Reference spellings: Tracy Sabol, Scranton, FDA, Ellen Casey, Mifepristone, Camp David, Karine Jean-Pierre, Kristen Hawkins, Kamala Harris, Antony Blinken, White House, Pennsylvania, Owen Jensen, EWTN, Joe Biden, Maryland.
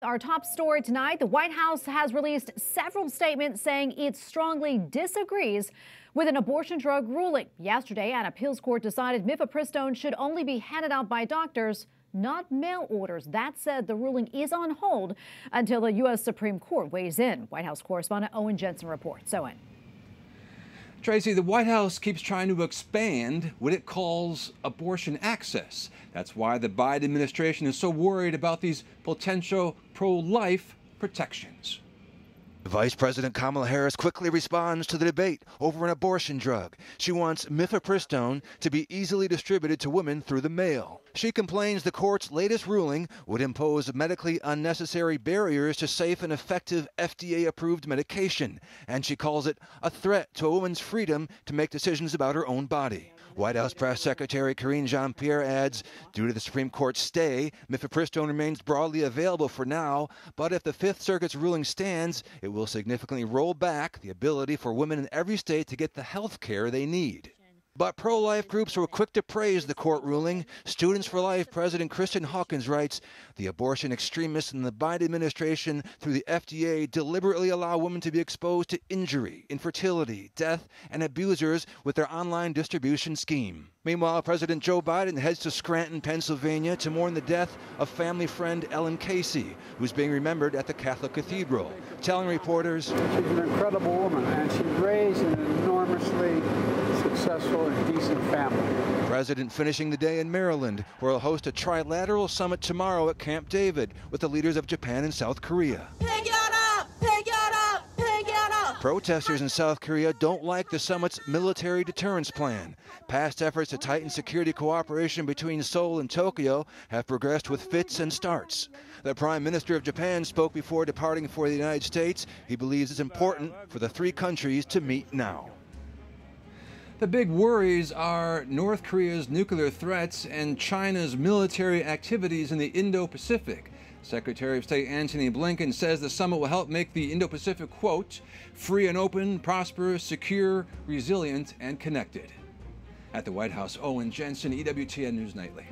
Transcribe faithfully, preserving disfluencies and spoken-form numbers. Our top story tonight, the White House has released several statements saying it strongly disagrees with an abortion drug ruling. Yesterday, an appeals court decided mifepristone should only be handed out by doctors, not mail orders. That said, the ruling is on hold until the U S Supreme Court weighs in. White House correspondent Owen Jensen reports. Owen. Tracy, the White House keeps trying to expand what it calls abortion access. That's why the Biden administration is so worried about these potential pro-life protections. Vice President Kamala Harris quickly responds to the debate over an abortion drug. She wants mifepristone to be easily distributed to women through the mail. She complains the court's latest ruling would impose medically unnecessary barriers to safe and effective F D A-approved medication, and she calls it a threat to a woman's freedom to make decisions about her own body. White House Press Secretary Karine Jean-Pierre adds, due to the Supreme Court's stay, mifepristone remains broadly available for now, but if the Fifth Circuit's ruling stands, it will significantly roll back the ability for women in every state to get the health care they need. But pro-life groups were quick to praise the court ruling. Students for Life President Kristen Hawkins writes, the abortion extremists in the Biden administration through the F D A deliberately allow women to be exposed to injury, infertility, death, and abusers with their online distribution scheme. Meanwhile, President Joe Biden heads to Scranton, Pennsylvania to mourn the death of family friend Ellen Casey, who's being remembered at the Catholic Cathedral, telling reporters, she's an incredible woman, and she raised an enormously successful and decent family. The president finishing the day in Maryland, where he'll host a trilateral summit tomorrow at Camp David with the leaders of Japan and South Korea. Pick it up! Pick it up! Pick it up! Protesters in South Korea don't like the summit's military deterrence plan. Past efforts to tighten security cooperation between Seoul and Tokyo have progressed with fits and starts. The Prime Minister of Japan spoke before departing for the United States. He believes it's important for the three countries to meet now. The big worries are North Korea's nuclear threats and China's military activities in the Indo-Pacific. Secretary of State Antony Blinken says the summit will help make the Indo-Pacific, quote, free and open, prosperous, secure, resilient, and connected. At the White House, Owen Jensen, E W T N News Nightly.